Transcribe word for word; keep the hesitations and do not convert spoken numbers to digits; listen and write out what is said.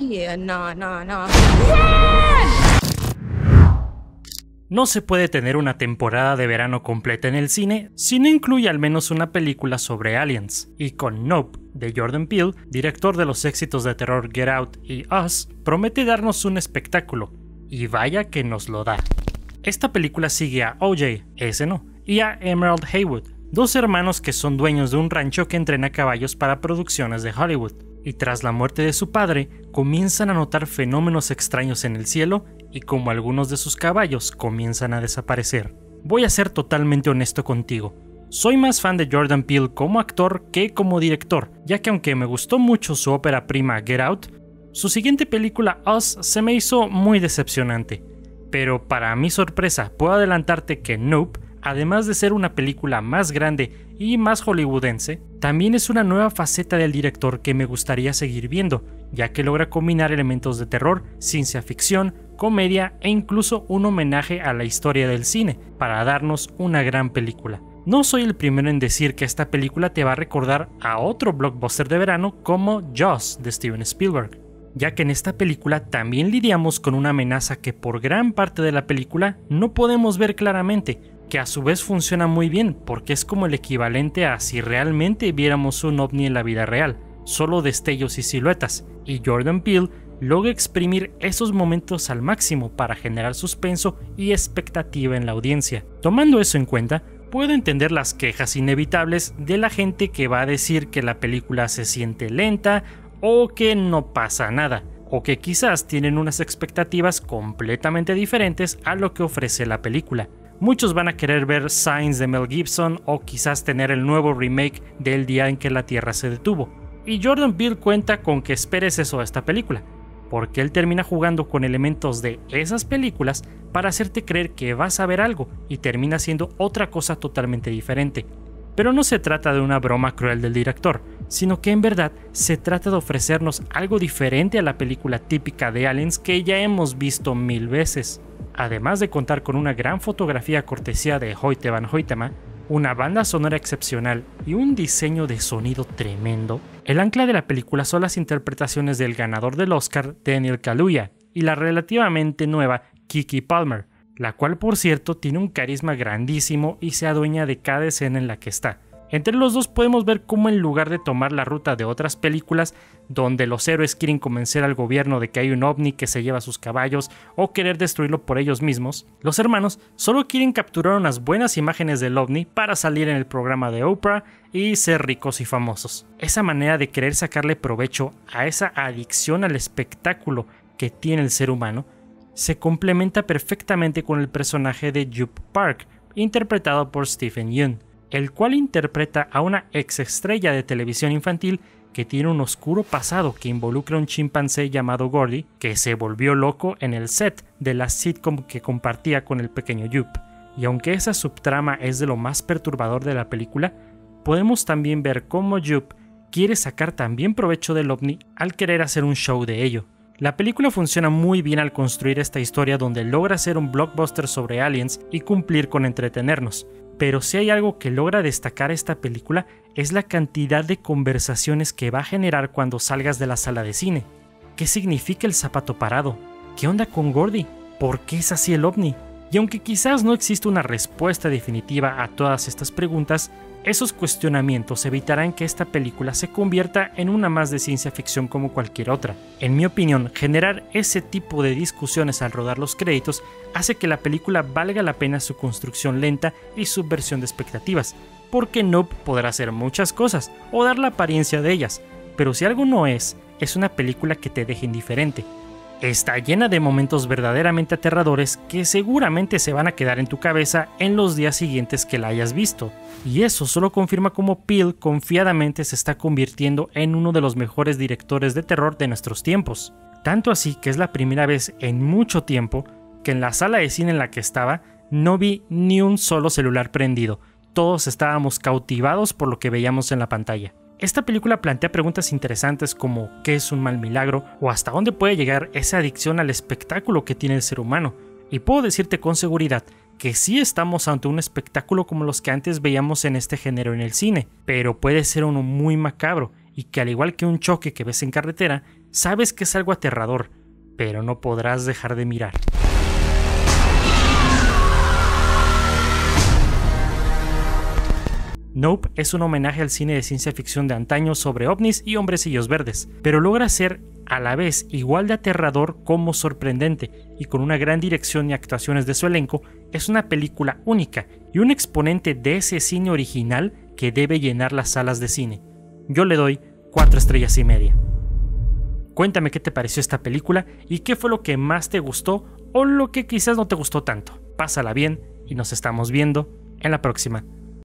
Yeah, no, no, no. No se puede tener una temporada de verano completa en el cine si no incluye al menos una película sobre aliens, y con Nope, de Jordan Peele, director de los éxitos de terror Get Out y Us, promete darnos un espectáculo, y vaya que nos lo da. Esta película sigue a O J, ese no, y a Emerald Haywood, dos hermanos que son dueños de un rancho que entrena caballos para producciones de Hollywood, y tras la muerte de su padre, comienzan a notar fenómenos extraños en el cielo y como algunos de sus caballos comienzan a desaparecer. Voy a ser totalmente honesto contigo, soy más fan de Jordan Peele como actor que como director, ya que aunque me gustó mucho su ópera prima Get Out, su siguiente película Us se me hizo muy decepcionante. Pero para mi sorpresa puedo adelantarte que Nope, además de ser una película más grande y más hollywoodense, también es una nueva faceta del director que me gustaría seguir viendo, ya que logra combinar elementos de terror, ciencia ficción, comedia e incluso un homenaje a la historia del cine para darnos una gran película. No soy el primero en decir que esta película te va a recordar a otro blockbuster de verano como Jaws de Steven Spielberg, ya que en esta película también lidiamos con una amenaza que por gran parte de la película no podemos ver claramente, que a su vez funciona muy bien porque es como el equivalente a si realmente viéramos un ovni en la vida real, solo destellos y siluetas, y Jordan Peele logra exprimir esos momentos al máximo para generar suspenso y expectativa en la audiencia. Tomando eso en cuenta, puedo entender las quejas inevitables de la gente que va a decir que la película se siente lenta o que no pasa nada, o que quizás tienen unas expectativas completamente diferentes a lo que ofrece la película. Muchos van a querer ver Signs de Mel Gibson o quizás tener el nuevo remake del día en que la Tierra se detuvo. Y Jordan Peele cuenta con que esperes eso a esta película, porque él termina jugando con elementos de esas películas para hacerte creer que vas a ver algo y termina siendo otra cosa totalmente diferente. Pero no se trata de una broma cruel del director, sino que en verdad se trata de ofrecernos algo diferente a la película típica de aliens que ya hemos visto mil veces. Además de contar con una gran fotografía cortesía de Hoyte Van Hoytema, una banda sonora excepcional y un diseño de sonido tremendo, el ancla de la película son las interpretaciones del ganador del Oscar Daniel Kaluuya y la relativamente nueva Kiki Palmer, la cual por cierto tiene un carisma grandísimo y se adueña de cada escena en la que está. Entre los dos podemos ver cómo en lugar de tomar la ruta de otras películas donde los héroes quieren convencer al gobierno de que hay un ovni que se lleva a sus caballos o querer destruirlo por ellos mismos, los hermanos solo quieren capturar unas buenas imágenes del ovni para salir en el programa de Oprah y ser ricos y famosos. Esa manera de querer sacarle provecho a esa adicción al espectáculo que tiene el ser humano se complementa perfectamente con el personaje de Jeong Park, interpretado por Stephen Yeun, el cual interpreta a una ex estrella de televisión infantil que tiene un oscuro pasado que involucra a un chimpancé llamado Gordy que se volvió loco en el set de la sitcom que compartía con el pequeño Yup. Y aunque esa subtrama es de lo más perturbador de la película, podemos también ver cómo Yup quiere sacar también provecho del ovni al querer hacer un show de ello. La película funciona muy bien al construir esta historia donde logra ser un blockbuster sobre aliens y cumplir con entretenernos. Pero si hay algo que logra destacar esta película es la cantidad de conversaciones que va a generar cuando salgas de la sala de cine. ¿Qué significa el zapato parado? ¿Qué onda con Gordy? ¿Por qué es así el ovni? Y aunque quizás no existe una respuesta definitiva a todas estas preguntas, esos cuestionamientos evitarán que esta película se convierta en una más de ciencia ficción como cualquier otra. En mi opinión, generar ese tipo de discusiones al rodar los créditos hace que la película valga la pena su construcción lenta y subversión de expectativas, porque Nope podrá hacer muchas cosas o dar la apariencia de ellas, pero si algo no es, es una película que te deje indiferente. Está llena de momentos verdaderamente aterradores que seguramente se van a quedar en tu cabeza en los días siguientes que la hayas visto, y eso solo confirma cómo Peele confiadamente se está convirtiendo en uno de los mejores directores de terror de nuestros tiempos, tanto así que es la primera vez en mucho tiempo que en la sala de cine en la que estaba no vi ni un solo celular prendido, todos estábamos cautivados por lo que veíamos en la pantalla. Esta película plantea preguntas interesantes como ¿qué es un mal milagro? O ¿hasta dónde puede llegar esa adicción al espectáculo que tiene el ser humano? Y puedo decirte con seguridad que sí estamos ante un espectáculo como los que antes veíamos en este género en el cine, pero puede ser uno muy macabro y que al igual que un choque que ves en carretera, Sabes que es algo aterrador, pero no podrás dejar de mirar. Nope es un homenaje al cine de ciencia ficción de antaño sobre ovnis y hombrecillos verdes, pero logra ser a la vez igual de aterrador como sorprendente, y con una gran dirección y actuaciones de su elenco, es una película única y un exponente de ese cine original que debe llenar las salas de cine. Yo le doy cuatro estrellas y media. Cuéntame qué te pareció esta película y qué fue lo que más te gustó o lo que quizás no te gustó tanto. Pásala bien y nos estamos viendo en la próxima.